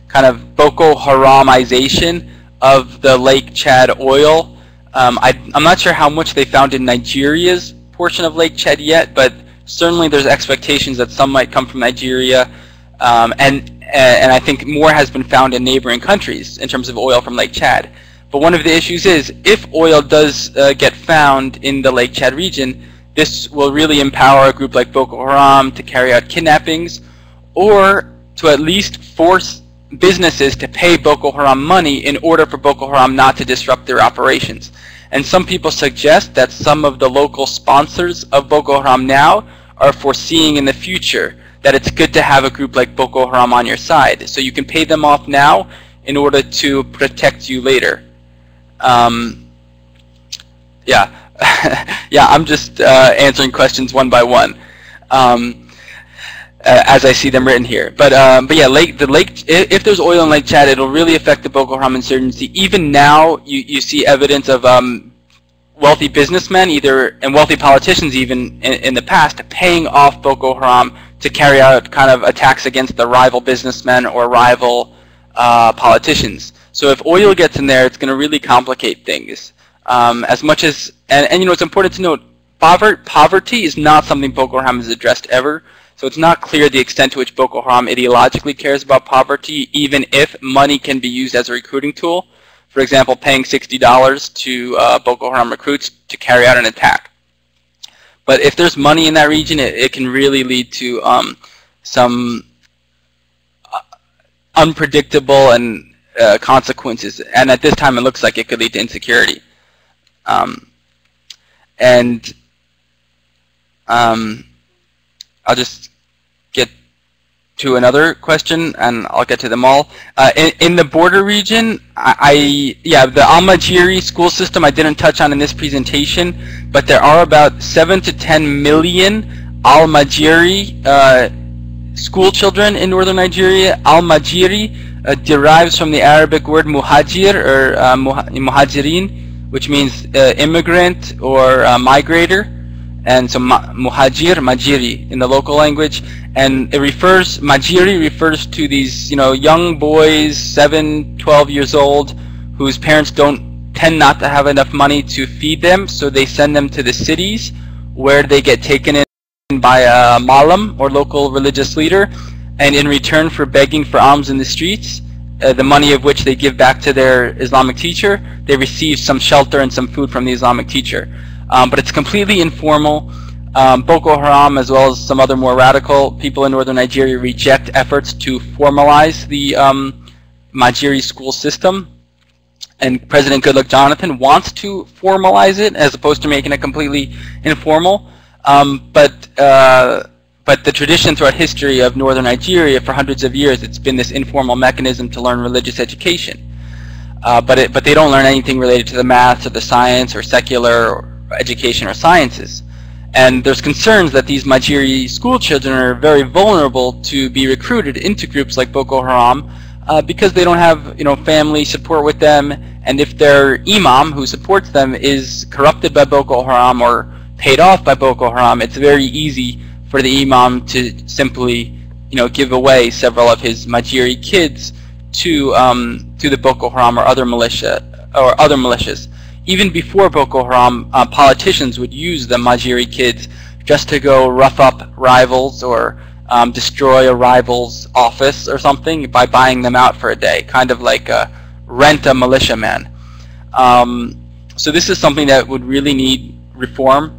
kind of Boko Haramization of the Lake Chad oil. Um, I, I'm not sure how much they found in Nigeria's portion of Lake Chad yet, but certainly there's expectations that some might come from Nigeria, um, and and I think more has been found in neighboring countries in terms of oil from Lake Chad. But one of the issues is if oil does uh, get found in the Lake Chad region, this will really empower a group like Boko Haram to carry out kidnappings, or to at least force businesses to pay Boko Haram money in order for Boko Haram not to disrupt their operations. And some people suggest that some of the local sponsors of Boko Haram now are foreseeing in the future that it's good to have a group like Boko Haram on your side, so you can pay them off now in order to protect you later. Um, yeah. Yeah, I'm just uh, answering questions one by one, um, uh, as I see them written here. But um, but yeah, Lake the Lake. If there's oil in Lake Chad, it'll really affect the Boko Haram insurgency. Even now, you you see evidence of um, wealthy businessmen, either and wealthy politicians, even in, in the past, paying off Boko Haram to carry out kind of attacks against the rival businessmen or rival uh, politicians. So if oil gets in there, it's going to really complicate things. Um, as much as, and, and you know, it's important to note, poverty, poverty is not something Boko Haram has addressed ever, so it's not clear the extent to which Boko Haram ideologically cares about poverty, even if money can be used as a recruiting tool. For example, paying sixty dollars to uh, Boko Haram recruits to carry out an attack. But if there's money in that region, it, it can really lead to um, some unpredictable and uh, consequences, and at this time it looks like it could lead to insecurity. Um, and um, I'll just get to another question, and I'll get to them all. Uh, in, in the border region, I, I yeah, the Almajiri school system I didn't touch on in this presentation, but there are about seven to ten million Almajiri uh, school children in northern Nigeria. Almajiri uh, derives from the Arabic word muhajir, or uh, muhajirin, which means uh, immigrant or uh, migrator, and so ma muhajir, majiri in the local language, and it refers, majiri refers to these, you know, young boys, seven, twelve years old, whose parents don't tend not to have enough money to feed them, so they send them to the cities where they get taken in by a malam or local religious leader, and in return for begging for alms in the streets, uh, the money of which they give back to their Islamic teacher, they receive some shelter and some food from the Islamic teacher. Um, but it's completely informal. Um, Boko Haram, as well as some other more radical people in northern Nigeria, reject efforts to formalize the um, Almajiri school system. And President Goodluck Jonathan wants to formalize it as opposed to making it completely informal. Um, but uh, but the tradition throughout history of northern Nigeria for hundreds of years, it's been this informal mechanism to learn religious education. Uh, but it, but they don't learn anything related to the maths or the science or secular or education or sciences. And there's concerns that these Almajiri school children are very vulnerable to be recruited into groups like Boko Haram. Uh, because they don't have, you know, family support with them, and if their imam who supports them is corrupted by Boko Haram or paid off by Boko Haram, it's very easy for the imam to simply, you know, give away several of his Almajiri kids to um, to the Boko Haram or other militia or other militias. Even before Boko Haram, uh, politicians would use the Almajiri kids just to go rough up rivals or Um, destroy a rival's office or something by buying them out for a day, kind of like a rent a militiaman. Um, so this is something that would really need reform.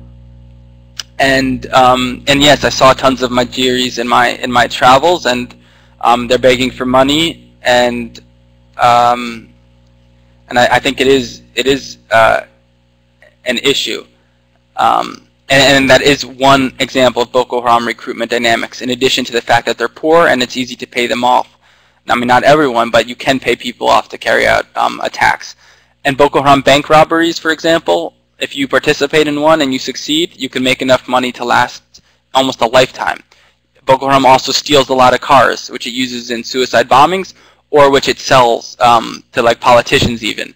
And um, and yes, I saw tons of Almajiris in my in my travels, and um, they're begging for money, and um, and I, I think it is it is uh, an issue. Um, And, and that is one example of Boko Haram recruitment dynamics, in addition to the fact that they're poor and it's easy to pay them off. I mean, not everyone, but you can pay people off to carry out um, attacks. And Boko Haram bank robberies, for example, if you participate in one and you succeed, you can make enough money to last almost a lifetime. Boko Haram also steals a lot of cars, which it uses in suicide bombings, or which it sells um, to, like, politicians even.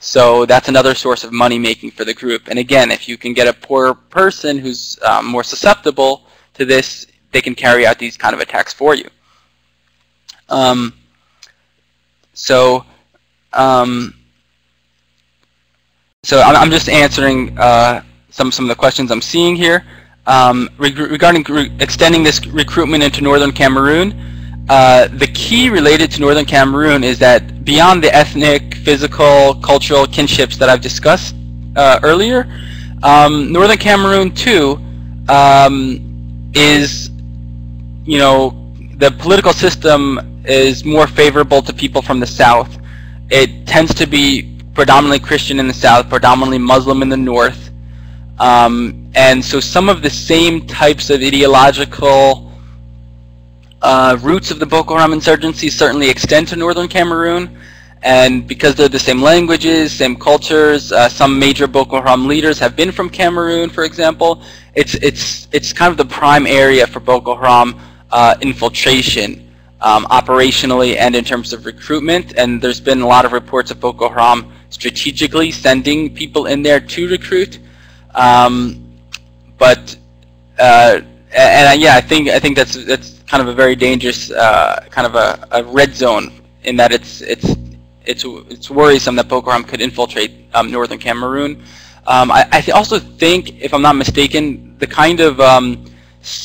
So that's another source of money making for the group. And again, if you can get a poor person who's um, more susceptible to this, they can carry out these kind of attacks for you. Um, so um, so I'm, I'm just answering uh, some, some of the questions I'm seeing here. Um, reg regarding re extending this recruitment into northern Cameroon, Uh, the key related to northern Cameroon is that beyond the ethnic, physical, cultural kinships that I've discussed uh, earlier, um, northern Cameroon too um, is, you know, the political system is more favorable to people from the south. It tends to be predominantly Christian in the south, predominantly Muslim in the north. Um, and so some of the same types of ideological Uh, roots of the Boko Haram insurgency certainly extend to northern Cameroon, and because they're the same languages, same cultures, uh, some major Boko Haram leaders have been from Cameroon, for example. It's it's it's kind of the prime area for Boko Haram uh, infiltration, um, operationally and in terms of recruitment. And there's been a lot of reports of Boko Haram strategically sending people in there to recruit, um, but uh, and uh, yeah, I think I think that's that's. kind of a very dangerous, uh, kind of a, a red zone, in that it's it's it's it's worrisome that Boko Haram could infiltrate um, northern Cameroon. Um, I, I th also think, if I'm not mistaken, the kind of um,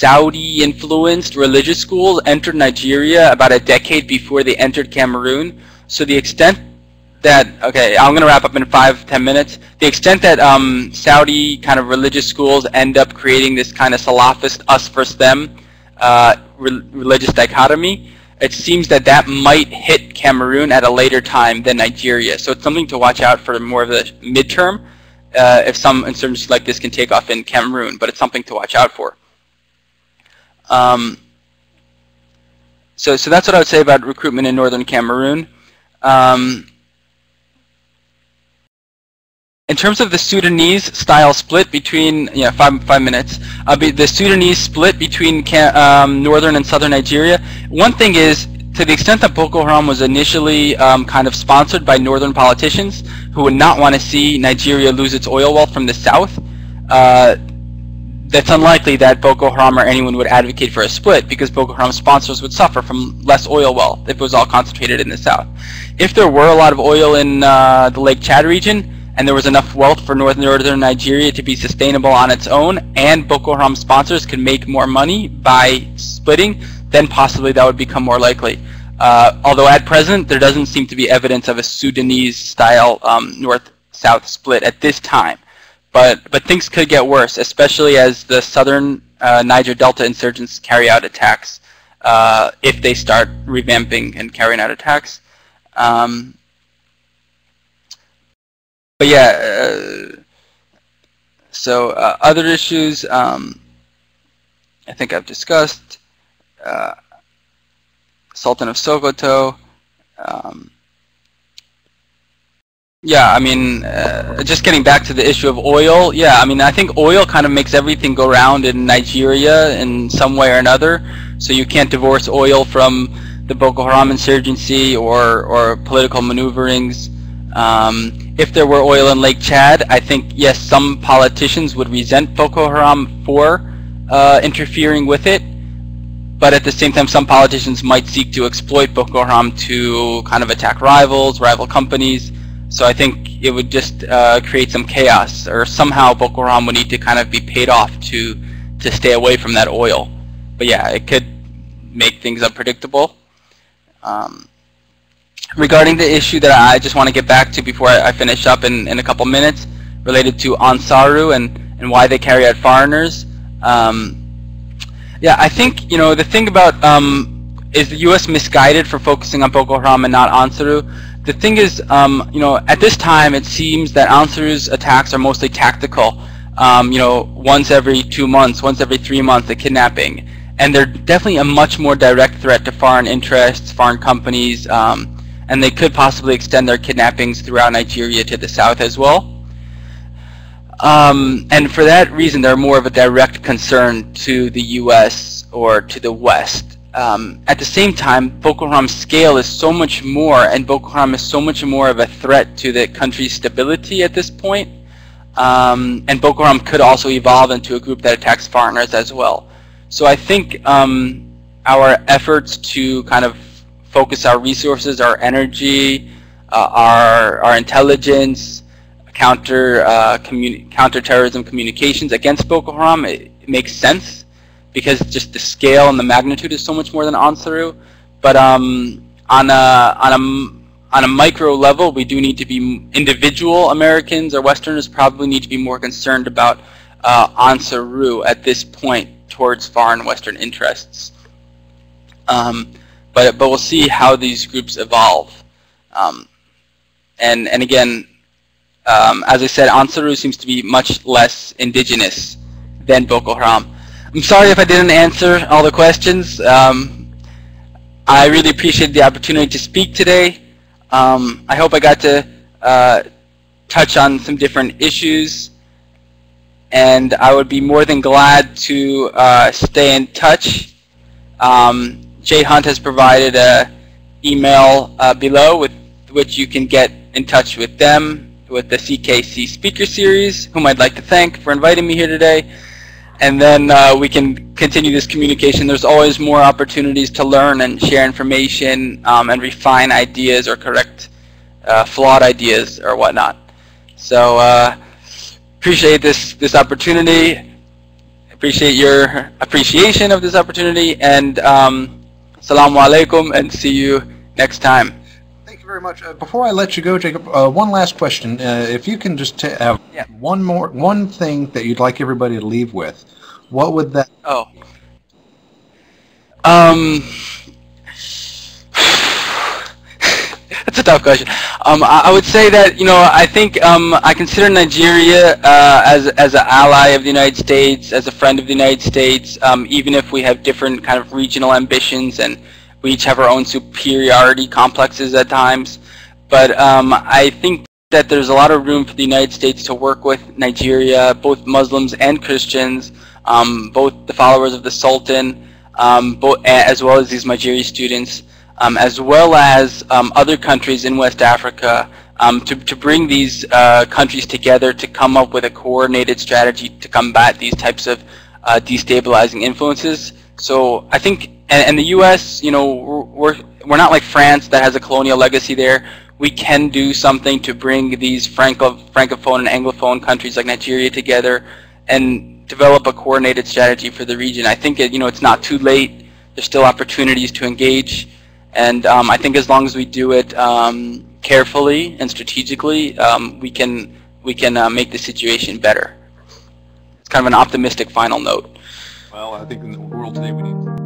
Saudi-influenced religious schools entered Nigeria about a decade before they entered Cameroon. So the extent that, okay, I'm going to wrap up in five ten minutes. The extent that um, Saudi kind of religious schools end up creating this kind of Salafist us versus them Uh, re religious dichotomy, it seems that that might hit Cameroon at a later time than Nigeria. So it's something to watch out for, more of the midterm, uh, if some insurgency like this can take off in Cameroon, but it's something to watch out for. Um, so, so that's what I would say about recruitment in northern Cameroon. Um, In terms of the Sudanese-style split between, yeah, five five minutes. Uh, the Sudanese split between um, northern and southern Nigeria. One thing is, to the extent that Boko Haram was initially um, kind of sponsored by northern politicians who would not want to see Nigeria lose its oil wealth from the south, uh, that's unlikely that Boko Haram or anyone would advocate for a split, because Boko Haram sponsors would suffer from less oil wealth if it was all concentrated in the south. If there were a lot of oil in uh, the Lake Chad region, and there was enough wealth for northern Nigeria to be sustainable on its own, and Boko Haram sponsors could make more money by splitting, then possibly that would become more likely. Uh, although at present, there doesn't seem to be evidence of a Sudanese-style um, north-south split at this time. But, but things could get worse, especially as the southern uh, Niger Delta insurgents carry out attacks, uh, if they start revamping and carrying out attacks. Um, but yeah, uh, so uh, other issues um, I think I've discussed. Uh, Sultan of Sokoto. Um, yeah, I mean, uh, just getting back to the issue of oil. Yeah, I mean, I think oil kind of makes everything go round in Nigeria in some way or another. So you can't divorce oil from the Boko Haram insurgency or, or political maneuverings. Um, if there were oil in Lake Chad, I think, yes, some politicians would resent Boko Haram for uh, interfering with it. But at the same time, some politicians might seek to exploit Boko Haram to kind of attack rivals, rival companies. So I think it would just uh, create some chaos, or somehow Boko Haram would need to kind of be paid off to to stay away from that oil. But yeah, it could make things unpredictable. Um, regarding the issue that I just want to get back to before I, I finish up in, in a couple minutes, related to Ansaru and, and why they carry out foreigners. Um, Yeah, I think, you know, the thing about, um, is the U S misguided for focusing on Boko Haram and not Ansaru? The thing is, um, you know, at this time it seems that Ansaru's attacks are mostly tactical. Um, you know, once every two months, once every three months, the kidnapping. And they're definitely a much more direct threat to foreign interests, foreign companies, um, and they could possibly extend their kidnappings throughout Nigeria to the south as well. Um, and for that reason, they're more of a direct concern to the U S or to the West. Um, at the same time, Boko Haram's scale is so much more, and Boko Haram is so much more of a threat to the country's stability at this point. Um, and Boko Haram could also evolve into a group that attacks foreigners as well. So I think um, our efforts to kind of focus our resources, our energy, uh, our, our intelligence, counter uh, communi counterterrorism communications against Boko Haram, it, it makes sense because just the scale and the magnitude is so much more than Ansaru. But um, on a on a on a micro level, we do need to be individual Americans or Westerners probably need to be more concerned about uh, Ansaru at this point towards foreign Western interests. Um, but but we'll see how these groups evolve. Um, and and again. Um, as I said, Ansaru seems to be much less indigenous than Boko Haram. I'm sorry if I didn't answer all the questions. Um, I really appreciated the opportunity to speak today. Um, I hope I got to uh, touch on some different issues, and I would be more than glad to uh, stay in touch. Um, Jay Hunt has provided an email uh, below with which you can get in touch with them, with the C K C Speaker Series, whom I'd like to thank for inviting me here today. And then uh, we can continue this communication. There's always more opportunities to learn and share information um, and refine ideas or correct uh, flawed ideas or whatnot. So uh, appreciate this, this opportunity. Appreciate your appreciation of this opportunity. And um, Assalamu Alaikum, and see you next time. Very much. Uh, before I let you go, Jacob, uh, one last question. Uh, if you can just have yeah. one more, one thing that you'd like everybody to leave with, what would that? Oh. Um. That's a tough question. Um, I, I would say that you know I think um, I consider Nigeria uh, as as an ally of the United States, as a friend of the United States, um, even if we have different kind of regional ambitions and. We each have our own superiority complexes at times, but um, I think that there's a lot of room for the United States to work with Nigeria, both Muslims and Christians, um, both the followers of the Sultan, um, both, as well as these Mandara students, um, as well as um, other countries in West Africa, um, to, to bring these uh, countries together to come up with a coordinated strategy to combat these types of uh, destabilizing influences. So I think. And the U S, you know, we're, we're not like France that has a colonial legacy there. we can do something to bring these Franco Francophone and Anglophone countries like Nigeria together and develop a coordinated strategy for the region. I think it, you know, it's not too late. There's still opportunities to engage, and um, I think as long as we do it um, carefully and strategically, um, we can we can uh, make the situation better. It's kind of an optimistic final note. Well, I think in the world today we need